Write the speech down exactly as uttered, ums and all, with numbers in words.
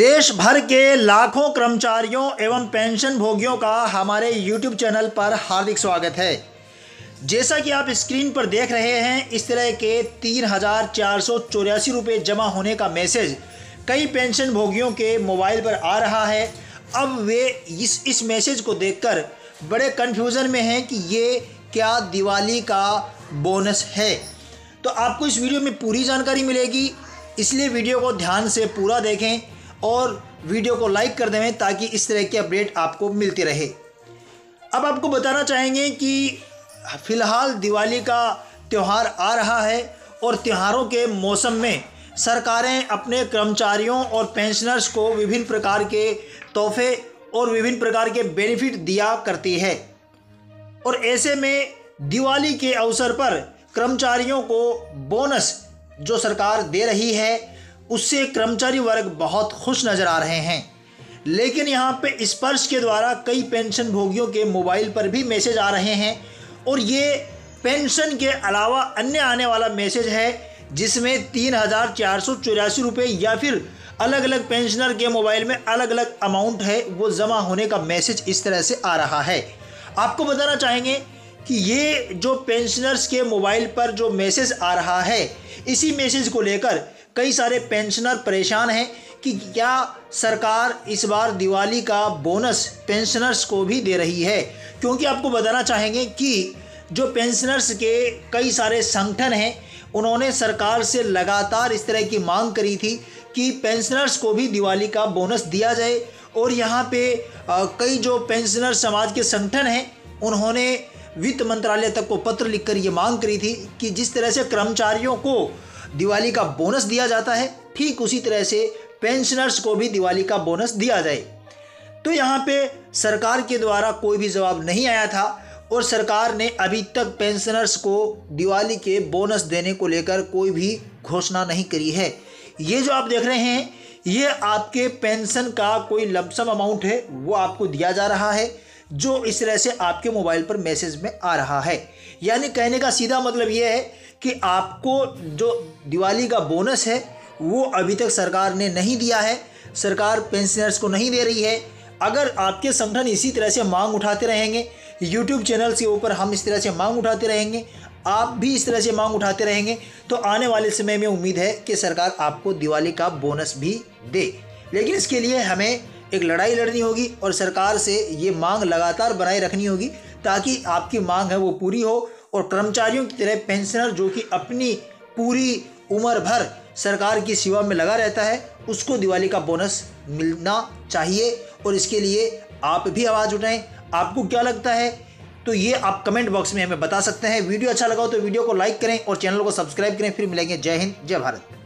देश भर के लाखों कर्मचारियों एवं पेंशन भोगियों का हमारे यूट्यूब चैनल पर हार्दिक स्वागत है। जैसा कि आप स्क्रीन पर देख रहे हैं, इस तरह के तीन हज़ार चार सौ चौरासी रुपये जमा होने का मैसेज कई पेंशन भोगियों के मोबाइल पर आ रहा है। अब वे इस इस मैसेज को देखकर बड़े कन्फ्यूज़न में हैं कि ये क्या दिवाली का बोनस है। तो आपको इस वीडियो में पूरी जानकारी मिलेगी, इसलिए वीडियो को ध्यान से पूरा देखें और वीडियो को लाइक कर दें ताकि इस तरह की अपडेट आपको मिलती रहे। अब आपको बताना चाहेंगे कि फ़िलहाल दिवाली का त्यौहार आ रहा है और त्योहारों के मौसम में सरकारें अपने कर्मचारियों और पेंशनर्स को विभिन्न प्रकार के तोहफे और विभिन्न प्रकार के बेनिफिट दिया करती है। और ऐसे में दिवाली के अवसर पर कर्मचारियों को बोनस जो सरकार दे रही है उससे कर्मचारी वर्ग बहुत खुश नज़र आ रहे हैं। लेकिन यहाँ पे स्पर्श के द्वारा कई पेंशन भोगियों के मोबाइल पर भी मैसेज आ रहे हैं और ये पेंशन के अलावा अन्य आने वाला मैसेज है जिसमें तीन हज़ार चार सौ चौरासी रुपये या फिर अलग अलग पेंशनर के मोबाइल में अलग अलग अमाउंट है वो जमा होने का मैसेज इस तरह से आ रहा है। आपको बताना चाहेंगे कि ये जो पेंशनर्स के मोबाइल पर जो मैसेज आ रहा है, इसी मैसेज को लेकर कई सारे पेंशनर परेशान हैं कि क्या सरकार इस बार दिवाली का बोनस पेंशनर्स को भी दे रही है। क्योंकि आपको बताना चाहेंगे कि जो पेंशनर्स के कई सारे संगठन हैं उन्होंने सरकार से लगातार इस तरह की मांग करी थी कि पेंशनर्स को भी दिवाली का बोनस दिया जाए। और यहाँ पे आ, कई जो पेंशनर समाज के संगठन हैं उन्होंने वित्त मंत्रालय तक को पत्र लिखकर ये मांग करी थी कि जिस तरह से कर्मचारियों को दिवाली का बोनस दिया जाता है ठीक उसी तरह से पेंशनर्स को भी दिवाली का बोनस दिया जाए। तो यहाँ पे सरकार के द्वारा कोई भी जवाब नहीं आया था और सरकार ने अभी तक पेंशनर्स को दिवाली के बोनस देने को लेकर कोई भी घोषणा नहीं करी है। ये जो आप देख रहे हैं ये आपके पेंशन का कोई लमसम अमाउंट है वो आपको दिया जा रहा है जो इस तरह से आपके मोबाइल पर मैसेज में आ रहा है। यानी कहने का सीधा मतलब ये है कि आपको जो दिवाली का बोनस है वो अभी तक सरकार ने नहीं दिया है, सरकार पेंशनर्स को नहीं दे रही है। अगर आपके संगठन इसी तरह से मांग उठाते रहेंगे, यूट्यूब चैनल के ऊपर हम इस तरह से मांग उठाते रहेंगे, आप भी इस तरह से मांग उठाते रहेंगे तो आने वाले समय में उम्मीद है कि सरकार आपको दिवाली का बोनस भी दे। लेकिन इसके लिए हमें एक लड़ाई लड़नी होगी और सरकार से ये मांग लगातार बनाए रखनी होगी ताकि आपकी मांग है वो पूरी हो और कर्मचारियों की तरह पेंशनर जो कि अपनी पूरी उम्र भर सरकार की सेवा में लगा रहता है उसको दिवाली का बोनस मिलना चाहिए। और इसके लिए आप भी आवाज़ उठाएं। आपको क्या लगता है तो ये आप कमेंट बॉक्स में हमें बता सकते हैं। वीडियो अच्छा लगा हो तो वीडियो को लाइक करें और चैनल को सब्सक्राइब करें। फिर मिलेंगे। जय हिंद, जय भारत।